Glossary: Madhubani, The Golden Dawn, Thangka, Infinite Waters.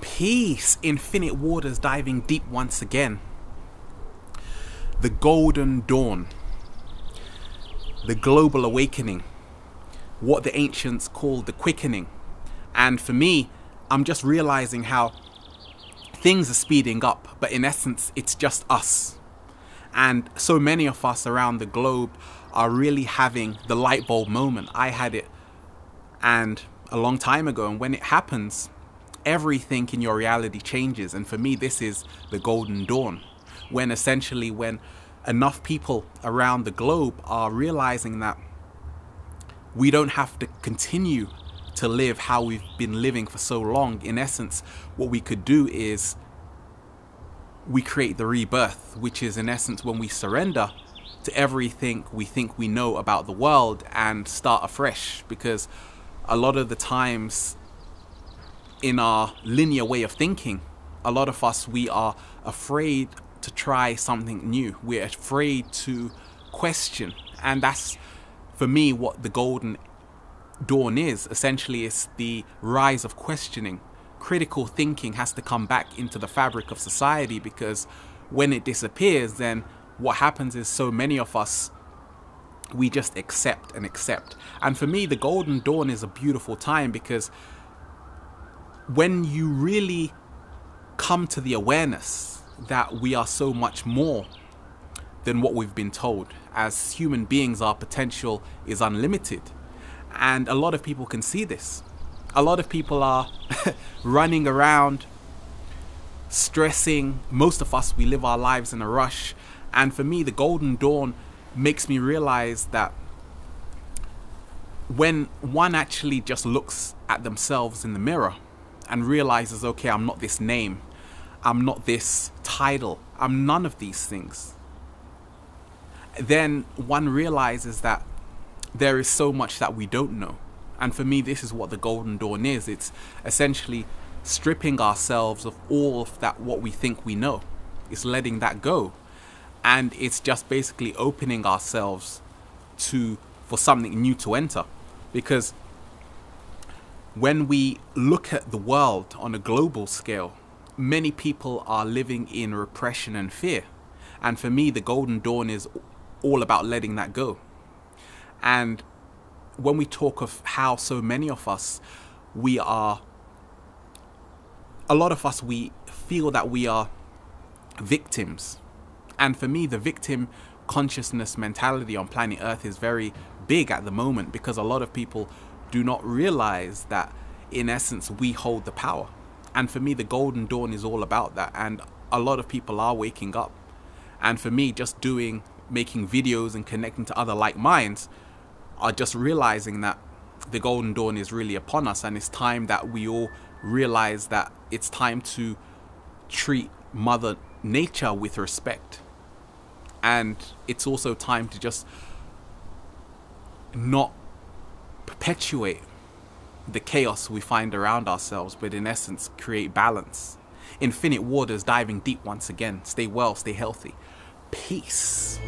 Peace, Infinite Waters, diving deep once again. The Golden Dawn, the global awakening, what the ancients called the quickening. And for me, I'm just realizing how things are speeding up, but in essence, it's just us. And so many of us around the globe are really having the light bulb moment. I had it and a long time ago, and when it happens, everything in your reality changes. And for me, this is the Golden Dawn, when essentially when enough people around the globe are realizing that we don't have to continue to live how we've been living for so long. In essence, what we could do is we create the rebirth, which is in essence when we surrender to everything we think we know about the world and start afresh. Because a lot of the times in our linear way of thinking, a lot of us, we are afraid to try something new. We're afraid to question. And that's, for me, what the Golden Dawn is. Essentially, it's the rise of questioning. Critical thinking has to come back into the fabric of society, because when it disappears, then what happens is so many of us, we just accept and accept. And for me, the Golden Dawn is a beautiful time, because when you really come to the awareness that we are so much more than what we've been told. As human beings, our potential is unlimited. And a lot of people can see this. A lot of people are running around, stressing. Most of us, we live our lives in a rush. And for me, the Golden Dawn makes me realize that when one actually just looks at themselves in the mirror and realizes, okay, I'm not this name, I'm not this title, I'm none of these things, then one realizes that there is so much that we don't know. And for me, this is what the Golden Dawn is. It's essentially stripping ourselves of all of that, what we think we know. It's letting that go. And it's just basically opening ourselves for something new to enter. Because when we look at the world on a global scale, many people are living in repression and fear. And for me, the Golden Dawn is all about letting that go. And when we talk of how so many of us, a lot of us, we feel that we are victims. And for me, the victim consciousness mentality on planet Earth is very big at the moment, because a lot of people do not realize that in essence, we hold the power. And for me, the Golden Dawn is all about that. And a lot of people are waking up. And for me, just making videos and connecting to other like minds are just realizing that the Golden Dawn is really upon us. And it's time that we all realize that it's time to treat Mother Nature with respect. And it's also time to just not perpetuate the chaos we find around ourselves, but in essence, create balance. Infinite Waters, diving deep once again. Stay well, stay healthy. Peace.